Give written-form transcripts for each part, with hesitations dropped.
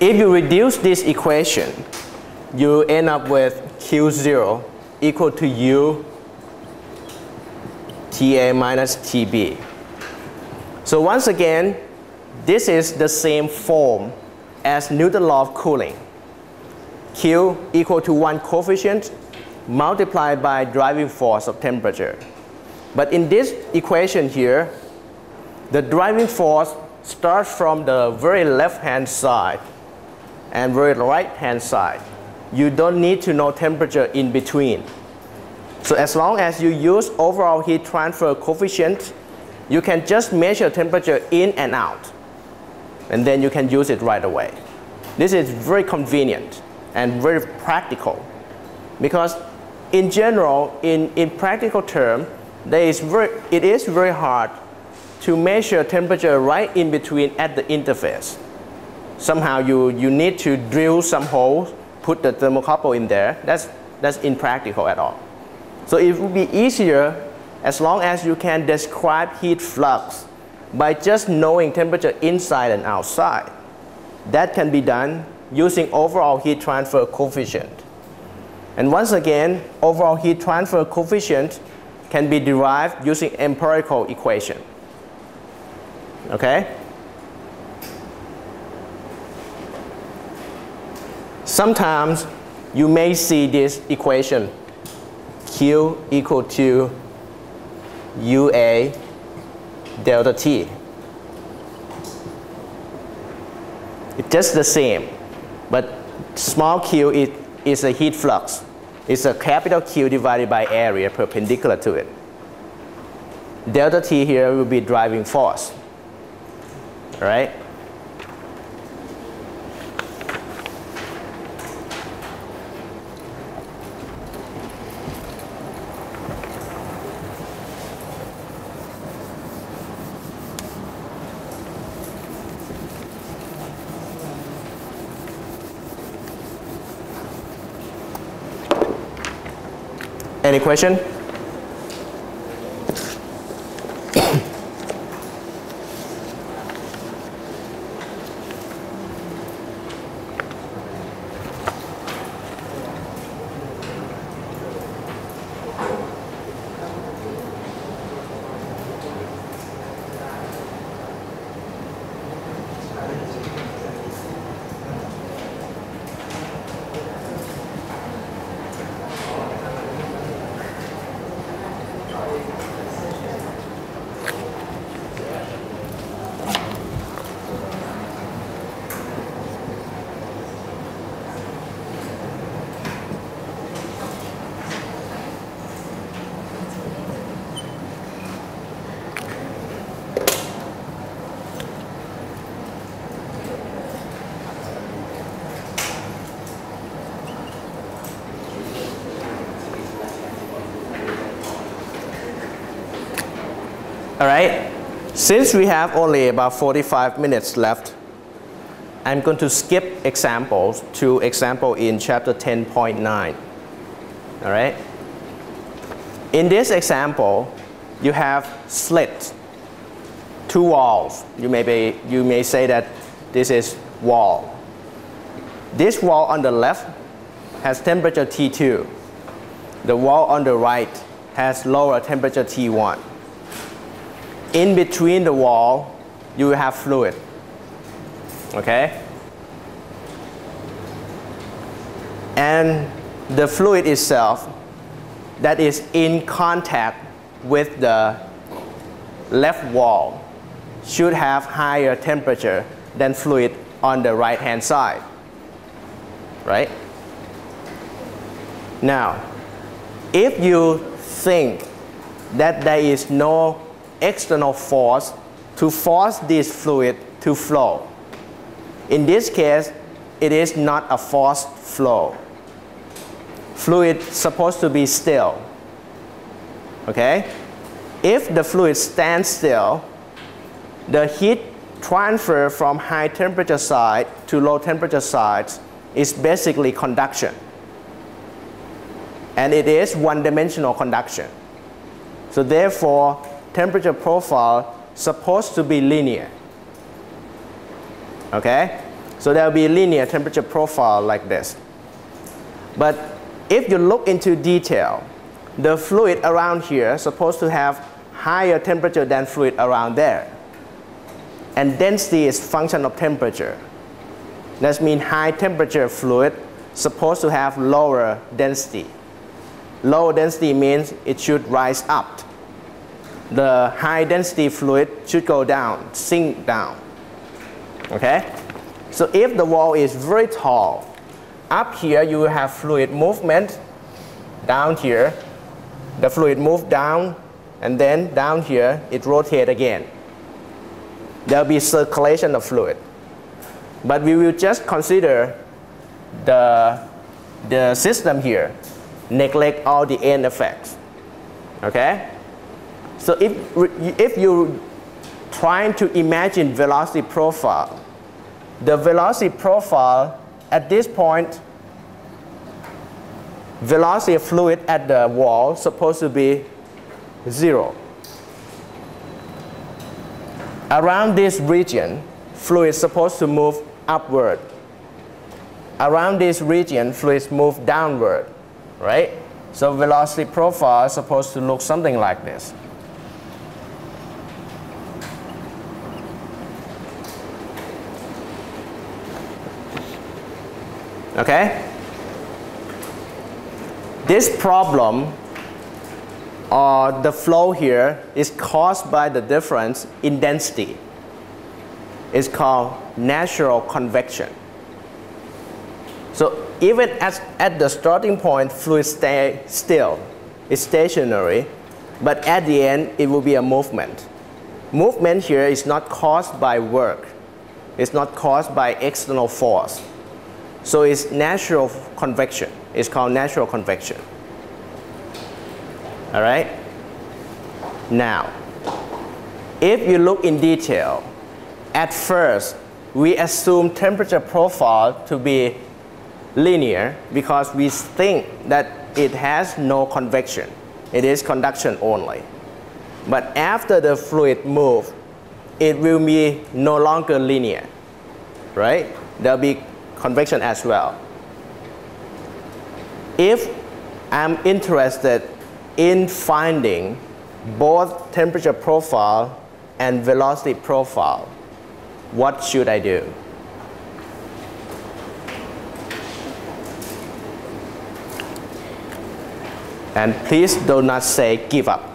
If you reduce this equation, you end up with Q0 equal to U TA minus TB. So once again, this is the same form as Newton's law of cooling. Q equal to one coefficient multiplied by driving force of temperature. But in this equation here, the driving force starts from the very left-hand side and very right-hand side. You don't need to know temperature in between. So as long as you use overall heat transfer coefficient, you can just measure temperature in and out, and then you can use it right away. This is very convenient and very practical, because in general, in practical terms, it is very hard to measure temperature right in between at the interface. Somehow you need to drill some holes, put the thermocouple in there. That's impractical at all. So it would be easier as long as you can describe heat flux by just knowing temperature inside and outside. That can be done using overall heat transfer coefficient. And once again, overall heat transfer coefficient can be derived using empirical equation. Okay? Sometimes you may see this equation, Q equal to UA delta T. It's just the same, but small q is a heat flux. It's a capital Q divided by area perpendicular to it. Delta T here will be driving force. All right? Any question? Alright, since we have only about 45 minutes left, I'm going to skip examples to example in chapter 10.9. Alright, in this example, you have slit, two walls. You may say that this is wall. This wall on the left has temperature T2. The wall on the right has lower temperature T1. In between the wall, you will have fluid. Okay? And the fluid itself that is in contact with the left wall should have higher temperature than fluid on the right-hand side. Right? Now, if you think that there is no external force to force this fluid to flow. In this case, it is not a forced flow. Fluid is supposed to be still. Okay? If the fluid stands still, the heat transfer from high temperature side to low temperature sides is basically conduction. And it is one-dimensional conduction. So therefore, temperature profile supposed to be linear. Okay? So there will be a linear temperature profile like this. But if you look into detail, the fluid around here is supposed to have higher temperature than fluid around there. And density is function of temperature. That means high temperature fluid supposed to have lower density. Low density means it should rise up. The high density fluid should go down, sink down. Okay? So if the wall is very tall, up here you will have fluid movement, down here the fluid moves down, and then down here it rotates again. There will be circulation of fluid. But we will just consider the system here, neglect all the end effects. Okay? So if you're trying to imagine velocity profile, the velocity profile at this point, velocity of fluid at the wall supposed to be 0. Around this region, fluid is supposed to move upward. Around this region, fluid move downward, right? So velocity profile is supposed to look something like this. Okay? This problem or the flow here is caused by the difference in density. It's called natural convection. So even at the starting point, fluid stay still, it's stationary, but at the end it will be a movement. Movement here is not caused by work. It's not caused by external force. So it's natural convection. It's called natural convection. All right? Now, if you look in detail, at first, we assume temperature profile to be linear because we think that it has no convection. It is conduction only. But after the fluid moves, it will be no longer linear, right? There will be convection as well. If I'm interested in finding both temperature profile and velocity profile, what should I do? And please do not say give up.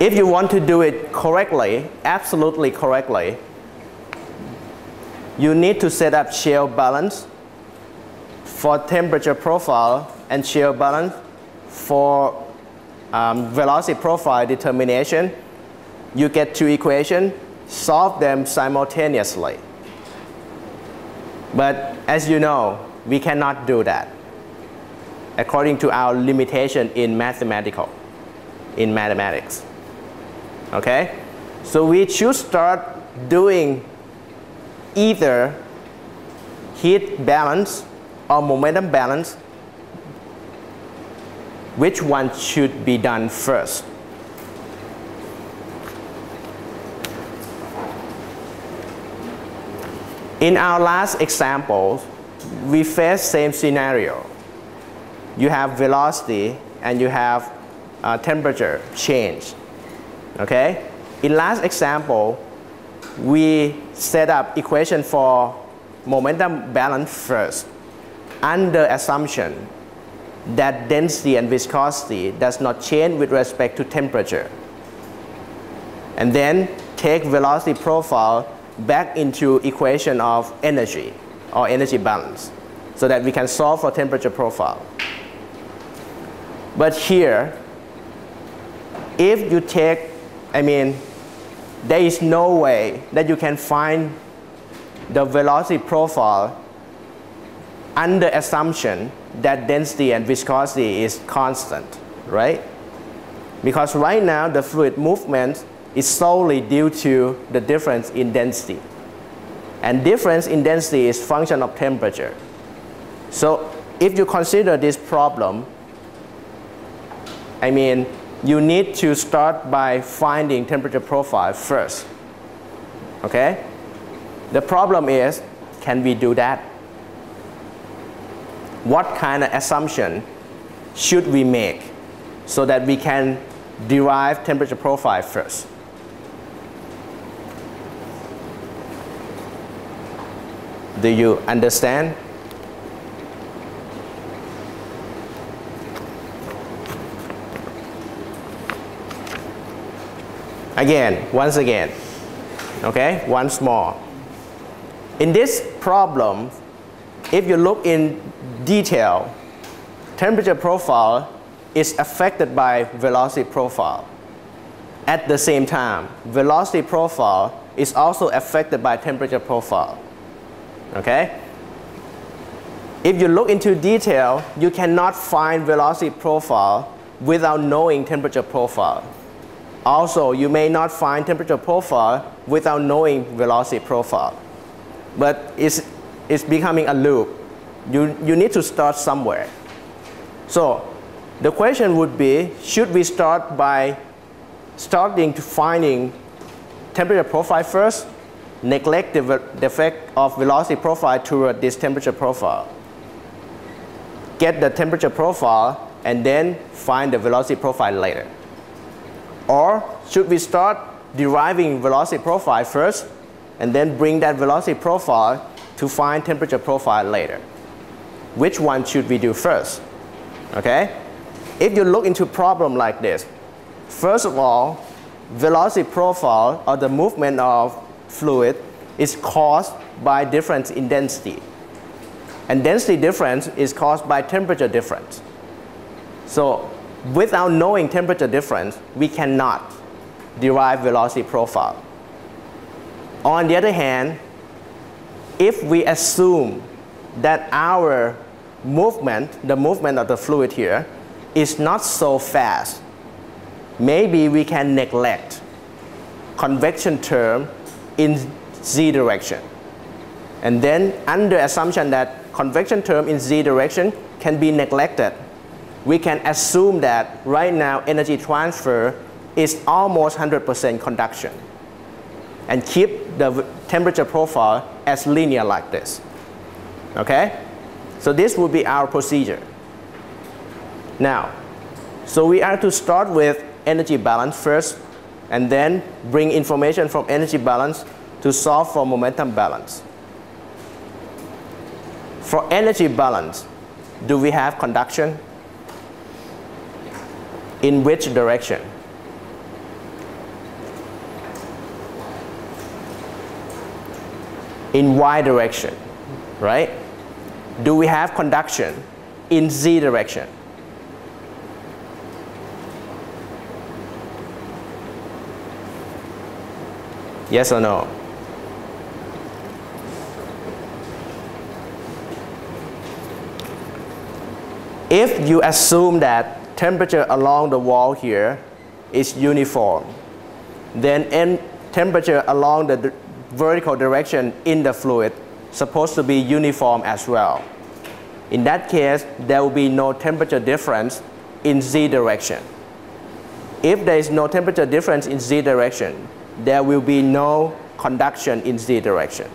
If you want to do it correctly, absolutely correctly, you need to set up shear balance for temperature profile and shear balance for velocity profile determination. You get two equations, solve them simultaneously. But as you know, we cannot do that according to our limitation in mathematics. Okay? So we should start doing either heat balance or momentum balance. Which one should be done first? In our last example, we face same scenario. You have velocity and you have temperature change. Okay? In last example, we set up equation for momentum balance first under assumption that density and viscosity does not change with respect to temperature. And then take velocity profile back into equation of energy or energy balance so that we can solve for temperature profile. But here, if you take, there is no way that you can find the velocity profile under assumption that density and viscosity is constant, right? Because right now the fluid movement is solely due to the difference in density. And difference in density is function of temperature. So if you consider this problem, you need to start by finding temperature profile first. Okay? The problem is, can we do that? What kind of assumption should we make so that we can derive temperature profile first? Do you understand? Once again, okay, once more. In this problem, if you look in detail, temperature profile is affected by velocity profile. At the same time, velocity profile is also affected by temperature profile. Okay? If you look into detail, you cannot find velocity profile without knowing temperature profile. Also, you may not find temperature profile without knowing velocity profile. But it's becoming a loop. You need to start somewhere. So the question would be, should we start by starting to finding temperature profile first, neglect the effect of velocity profile toward this temperature profile, get the temperature profile, and then find the velocity profile later? Or should we start deriving velocity profile first and then bring that velocity profile to find temperature profile later? Which one should we do first? Okay? If you look into a problem like this, first of all, velocity profile or the movement of fluid is caused by difference in density. And density difference is caused by temperature difference. So without knowing temperature difference, we cannot derive velocity profile. On the other hand, if we assume that our movement, the movement of the fluid here, is not so fast, maybe we can neglect convection term in z direction. And then under assumption that convection term in z direction can be neglected, we can assume that right now energy transfer is almost 100% conduction and keep the temperature profile as linear like this. Okay? So this would be our procedure. Now, so we are to start with energy balance first and then bring information from energy balance to solve for momentum balance. For energy balance, do we have conduction? In which direction? In y direction, right? Do we have conduction in z direction? Yes or no? If you assume that temperature along the wall here is uniform, then temperature along the vertical direction in the fluid supposed to be uniform as well. In that case, there will be no temperature difference in z direction. If there is no temperature difference in z direction, there will be no conduction in z direction.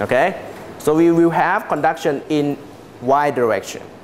Okay? So we will have conduction in y direction.